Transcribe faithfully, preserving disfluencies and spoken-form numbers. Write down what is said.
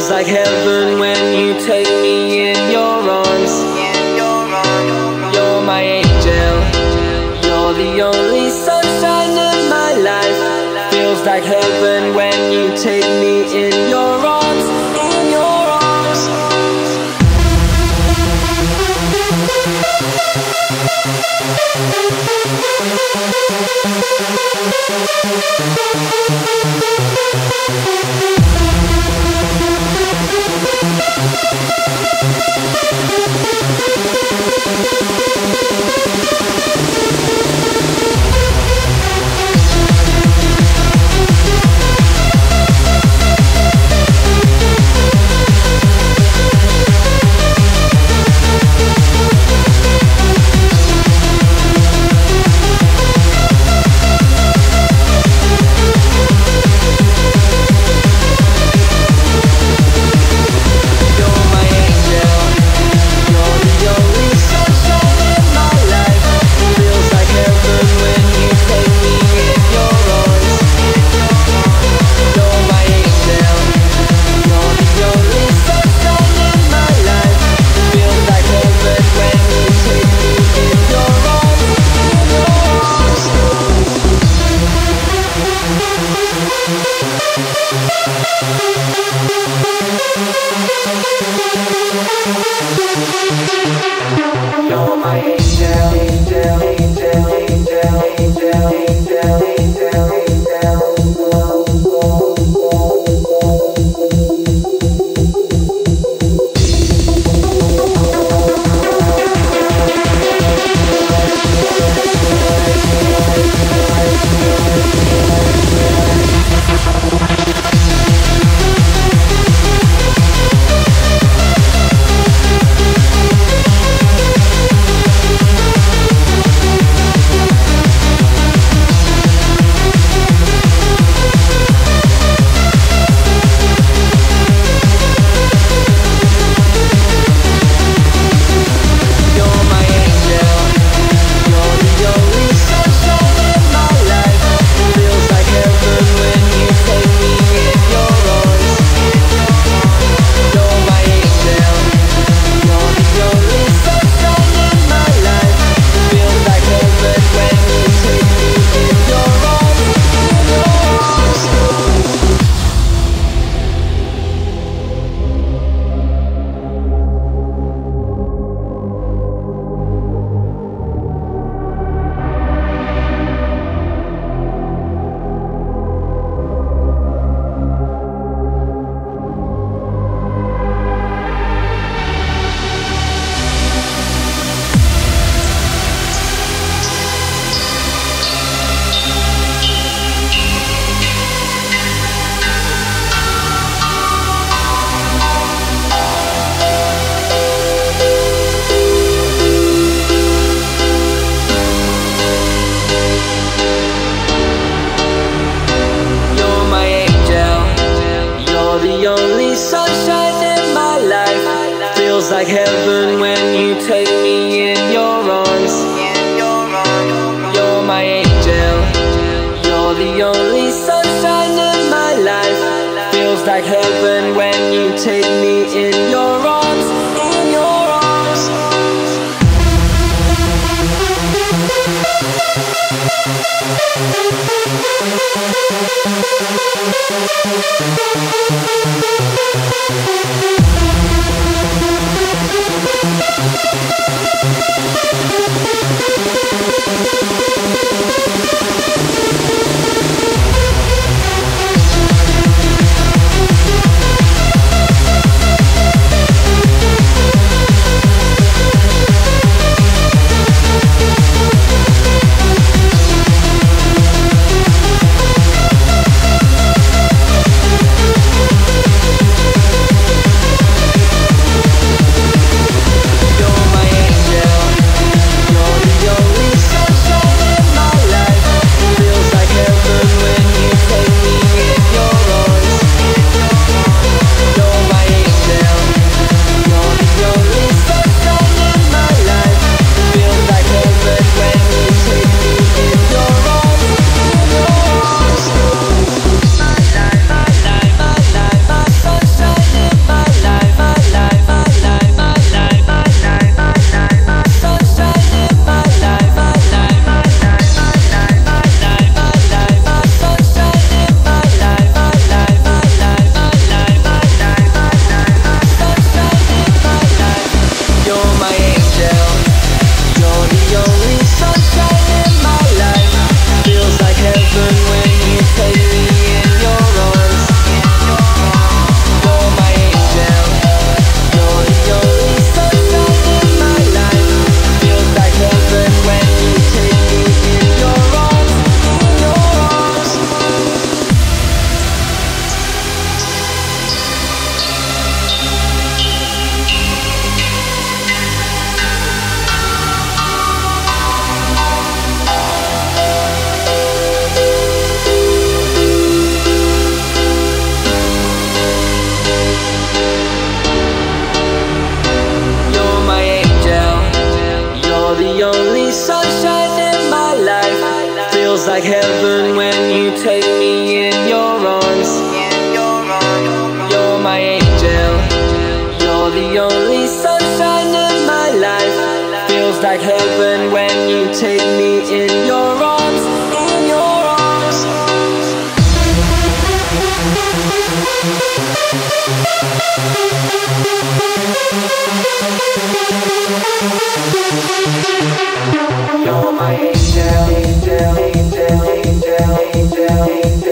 feels like heaven when you take me in your arms. You're my angel, you're the only sunshine in my life. Feels like heaven when you take me in your arms, in your arms. You're my angel, angel, angel, angel, angel, angel, angel, feels like heaven when you take me in your arms. You're my angel, you're the only sunshine in my life. Feels like heaven when you take me in your arms, in your arms. Feels take me in your arms, in your arms. You're my angel, angel, angel, angel, angel, angel.